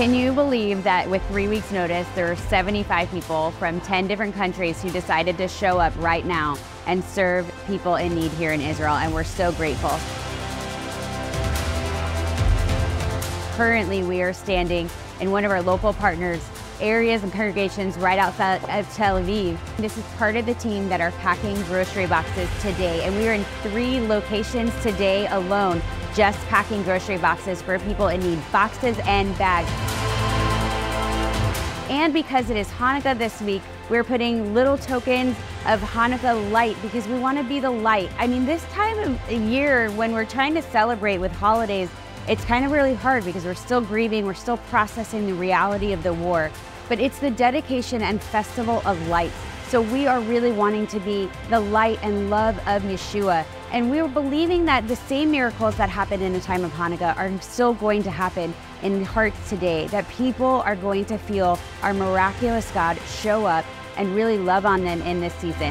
Can you believe that with 3 weeks' notice, there are 75 people from 10 different countries who decided to show up right now and serve people in need here in Israel, and we're so grateful. Currently, we are standing in one of our local partners' areas and congregations right outside of Tel Aviv. This is part of the team that are packing grocery boxes today, and we are in 3 locations today alone, just packing grocery boxes for people in need, boxes and bags. And because it is Hanukkah this week, we're putting little tokens of Hanukkah light because we want to be the light. I mean, this time of year when we're trying to celebrate with holidays, it's kind of really hard because we're still grieving, we're still processing the reality of the war. But it's the dedication and festival of lights. So we are really wanting to be the light and love of Yeshua. And we are believing that the same miracles that happened in the time of Hanukkah are still going to happen in hearts today, that people are going to feel our miraculous God show up and really love on them in this season.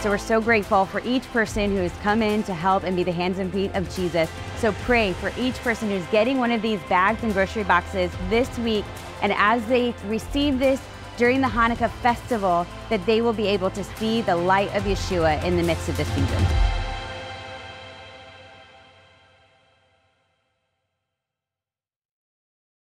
So we're so grateful for each person who has come in to help and be the hands and feet of Jesus. So pray for each person who's getting one of these bags and grocery boxes this week, and as they receive this during the Hanukkah festival, that they will be able to see the light of Yeshua in the midst of this season.